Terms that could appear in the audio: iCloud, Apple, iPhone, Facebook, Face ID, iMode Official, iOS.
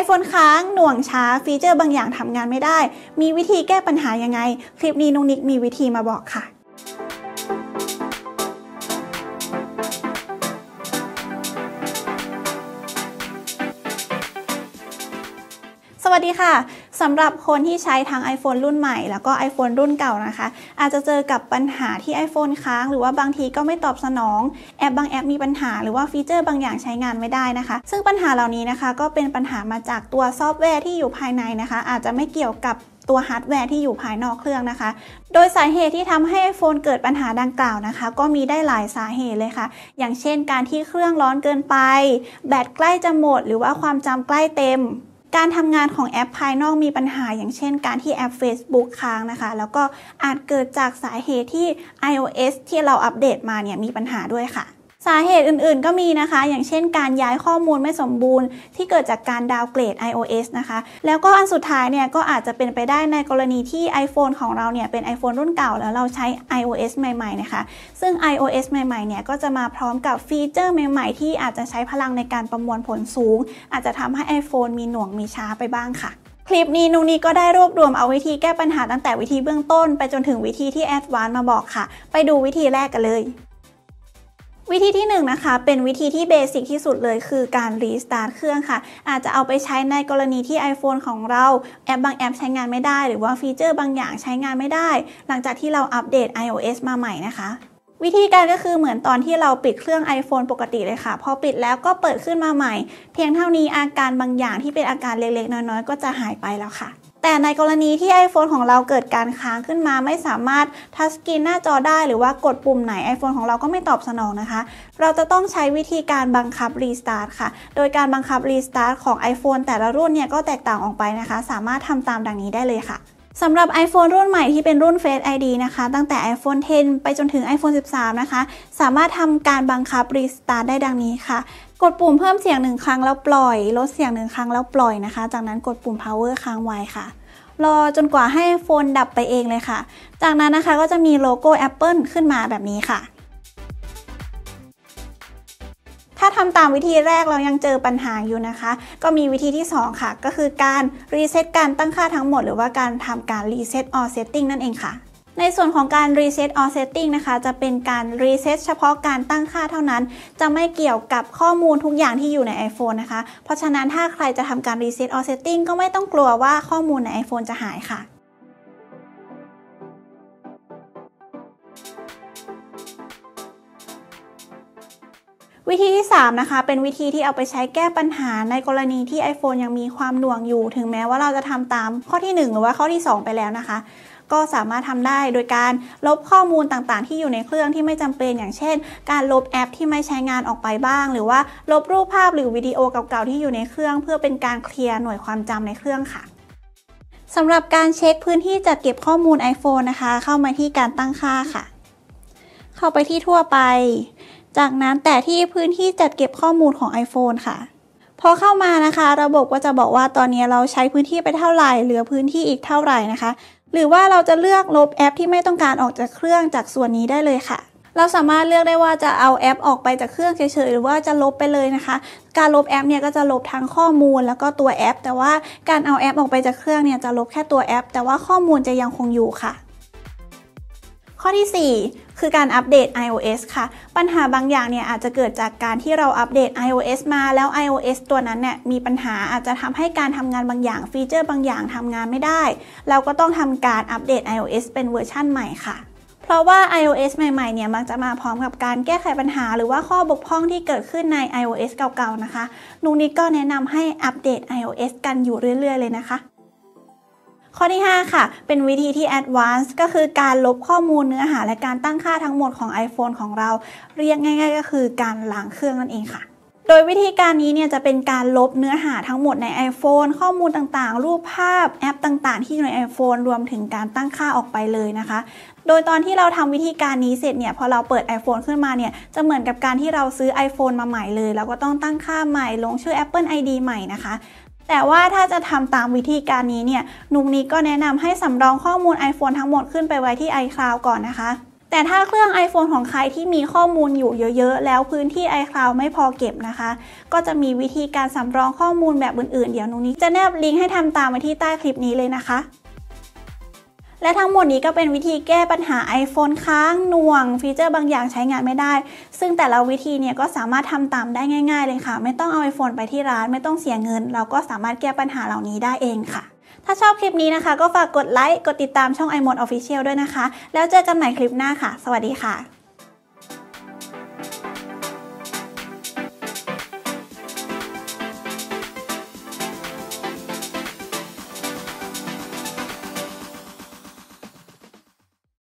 iPhone ค้างหน่วงช้าฟีเจอร์บางอย่างทำงานไม่ได้มีวิธีแก้ปัญหายังไงคลิปนี้น้องนิกมีวิธีมาบอกค่ะสวัสดีค่ะสำหรับคนที่ใช้ทั้ง iPhone รุ่นใหม่แล้วก็ iPhone รุ่นเก่านะคะอาจจะเจอกับปัญหาที่ iPhone ค้างหรือว่าบางทีก็ไม่ตอบสนองแอปบางแอปมีปัญหาหรือว่าฟีเจอร์บางอย่างใช้งานไม่ได้นะคะซึ่งปัญหาเหล่านี้นะคะก็เป็นปัญหามาจากตัวซอฟต์แวร์ที่อยู่ภายในนะคะอาจจะไม่เกี่ยวกับตัวฮาร์ดแวร์ที่อยู่ภายนอกเครื่องนะคะโดยสาเหตุที่ทำให้ iPhone เกิดปัญหาดังกล่าวนะคะก็มีได้หลายสาเหตุเลยค่ะอย่างเช่นการที่เครื่องร้อนเกินไปแบตใกล้จะหมดหรือว่าความจำใกล้เต็มการทำงานของแอปภายนอกมีปัญหาอย่างเช่นการที่แอป Facebook ค้างนะคะแล้วก็อาจเกิดจากสาเหตุที่ iOS ที่เราอัปเดตมาเนี่ยมีปัญหาด้วยค่ะสาเหตุอื่นๆก็มีนะคะอย่างเช่นการย้ายข้อมูลไม่สมบูรณ์ที่เกิดจากการดาวน์เกรด iOS นะคะแล้วก็อันสุดท้ายเนี่ยก็อาจจะเป็นไปได้ในกรณีที่ iPhone ของเราเนี่ยเป็น iPhone รุ่นเก่าแล้วเราใช้ iOS ใหม่ๆนะคะซึ่ง iOS ใหม่ๆเนี่ยก็จะมาพร้อมกับฟีเจอร์ใหม่ๆที่อาจจะใช้พลังในการประมวลผลสูงอาจจะทำให้ iPhone มีหน่วงมีช้าไปบ้างค่ะคลิปนี้นุ้งนี้ก็ได้รวบรวมเอาวิธีแก้ปัญหาตั้งแต่วิธีเบื้องต้นไปจนถึงวิธีที่แอดวานซ์มาบอกค่ะไปดูวิธีแรกกันเลยวิธีที่1นะคะเป็นวิธีที่เบสิกที่สุดเลยคือการรีสตาร์ทเครื่องค่ะอาจจะเอาไปใช้ในกรณีที่ iPhone ของเราแอปบางแอปใช้งานไม่ได้หรือว่าฟีเจอร์บางอย่างใช้งานไม่ได้หลังจากที่เราอัปเดต iOS มาใหม่นะคะวิธีการก็คือเหมือนตอนที่เราปิดเครื่อง iPhone ปกติเลยค่ะพอปิดแล้วก็เปิดขึ้นมาใหม่เพียงเท่านี้อาการบางอย่างที่เป็นอาการเล็กๆน้อยๆก็จะหายไปแล้วค่ะแต่ในกรณีที่ iPhone ของเราเกิดการค้างขึ้นมาไม่สามารถทัชสกรีนหน้าจอได้หรือว่ากดปุ่มไหน iPhone ของเราก็ไม่ตอบสนองนะคะเราจะต้องใช้วิธีการบังคับรีสตาร์ทค่ะโดยการบังคับรีสตาร์ทของ iPhone แต่ละรุ่นเนี่ยก็แตกต่างออกไปนะคะสามารถทำตามดังนี้ได้เลยค่ะสำหรับ iPhone รุ่นใหม่ที่เป็นรุ่น Face ID นะคะตั้งแต่ iPhone 10 ไปจนถึง iPhone 13 นะคะสามารถทำการบังคับรีสตาร์ทได้ดังนี้ค่ะกดปุ่มเพิ่มเสียง1ครั้งแล้วปล่อยลดเสียง1ครั้งแล้วปล่อยนะคะจากนั้นกดปุ่ม power ค้างไว้ค่ะรอจนกว่าให้ iPhone ดับไปเองเลยค่ะจากนั้นนะคะก็จะมีโลโก้ Apple ขึ้นมาแบบนี้ค่ะถ้าทำตามวิธีแรกเรายังเจอปัญหาอยู่นะคะก็มีวิธีที่2ค่ะก็คือการรีเซ็ตการตั้งค่าทั้งหมดหรือว่าการทำการรีเซ็ต all setting นั่นเองค่ะในส่วนของการ reset all setting นะคะจะเป็นการ reset เฉพาะการตั้งค่าเท่านั้นจะไม่เกี่ยวกับข้อมูลทุกอย่างที่อยู่ใน iPhone นะคะเพราะฉะนั้นถ้าใครจะทำการ reset all setting ก็ไม่ต้องกลัวว่าข้อมูลใน iPhone จะหายค่ะวิธีที่3นะคะเป็นวิธีที่เอาไปใช้แก้ปัญหาในกรณีที่ iPhone ยังมีความหน่วงอยู่ถึงแม้ว่าเราจะทำตามข้อที่1หรือว่าข้อที่2ไปแล้วนะคะก็สามารถทำได้โดยการลบข้อมูลต่างๆที่อยู่ในเครื่องที่ไม่จำเป็นอย่างเช่นการลบแอปที่ไม่ใช้งานออกไปบ้างหรือว่าลบรูปภาพหรือวิดีโอเก่าๆที่อยู่ในเครื่องเพื่อเป็นการเคลียร์หน่วยความจำในเครื่องค่ะสำหรับการเช็คพื้นที่จัดเก็บข้อมูล iPhone นะคะเข้ามาที่การตั้งค่าค่ะเข้าไปที่ทั่วไปจากนั้นแต่ที่พื้นที่จัดเก็บข้อมูลของ iPhone ค่ะพอเข้ามานะคะระบบก็จะบอกว่าตอนนี้เราใช้พื้นที่ไปเท่าไหร่เหลือพื้นที่อีกเท่าไหร่นะคะหรือว่าเราจะเลือกลบแอปที่ไม่ต้องการออกจากเครื่องจากส่วนนี้ได้เลยค่ะเราสามารถเลือกได้ว่าจะเอาแอปออกไปจากเครื่องเฉยๆหรือว่าจะลบไปเลยนะคะการลบแอปเนี่ยก็จะลบทั้งข้อมูลแล้วก็ตัวแอปแต่ว่าการเอาแอปออกไปจากเครื่องเนี่ยจะลบแค่ตัวแอปแต่ว่าข้อมูลจะยังคงอยู่ค่ะข้อที่4คือการอัปเดต iOS ค่ะปัญหาบางอย่างเนี่ยอาจจะเกิดจากการที่เราอัปเดต iOS มาแล้ว iOS ตัวนั้นเนี่ยมีปัญหาอาจจะทำให้การทำงานบางอย่างฟีเจอร์บางอย่างทำงานไม่ได้เราก็ต้องทำการอัปเดต iOS เป็นเวอร์ชั่นใหม่ค่ะเพราะว่า iOS ใหม่ๆเนี่ยมักจะมาพร้อมกับการแก้ไขปัญหาหรือว่าข้อบกพร่องที่เกิดขึ้นใน iOS เก่าๆนะคะนุ้งนิกก็แนะนำให้อัปเดต iOS กันอยู่เรื่อยๆเลยนะคะข้อที่5ค่ะเป็นวิธีที่ Advanced ก็คือการลบข้อมูลเนื้อหาและการตั้งค่าทั้งหมดของ iPhone ของเราเรียกง่ายๆก็คือการล้างเครื่องนั่นเองค่ะโดยวิธีการนี้เนี่ยจะเป็นการลบเนื้อหาทั้งหมดใน iPhone ข้อมูลต่างๆรูปภาพแอปต่างๆที่อยู่ใน iPhone รวมถึงการตั้งค่าออกไปเลยนะคะโดยตอนที่เราทำวิธีการนี้เสร็จเนี่ยพอเราเปิด iPhone ขึ้นมาเนี่ยจะเหมือนกับการที่เราซื้อ iPhone มาใหม่เลยแล้วก็ต้องตั้งค่าใหม่ลงชื่อ Apple ID ใหม่นะคะแต่ว่าถ้าจะทำตามวิธีการนี้เนี่ยนุ้งนี้ก็แนะนำให้สำรองข้อมูล iPhone ทั้งหมดขึ้นไปไว้ที่ iCloud ก่อนนะคะ แต่ถ้าเครื่อง iPhone ของใครที่มีข้อมูลอยู่เยอะๆแล้วพื้นที่ iCloud ไม่พอเก็บนะคะก็จะมีวิธีการสำรองข้อมูลแบบอื่นๆเดี๋ยวนุ้ยจะแนบลิงก์ให้ทำตามไว้ที่ใต้คลิปนี้เลยนะคะและทั้งหมดนี้ก็เป็นวิธีแก้ปัญหา iPhone ค้างหน่วงฟีเจอร์บางอย่างใช้งานไม่ได้ซึ่งแต่ละวิธีเนี่ยก็สามารถทำตามได้ง่ายๆเลยค่ะไม่ต้องเอา iPhone ไปที่ร้านไม่ต้องเสียเงินเราก็สามารถแก้ปัญหาเหล่านี้ได้เองค่ะถ้าชอบคลิปนี้นะคะก็ฝากกดไลค์กดติดตามช่อง iMode Official ด้วยนะคะแล้วเจอกันใหม่คลิปหน้าค่ะสวัสดีค่ะ